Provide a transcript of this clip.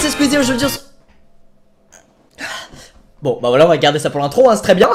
ces Squeezie, je veux dire... Bon, bah voilà, on va garder ça pour l'intro, hein, c'est très bien.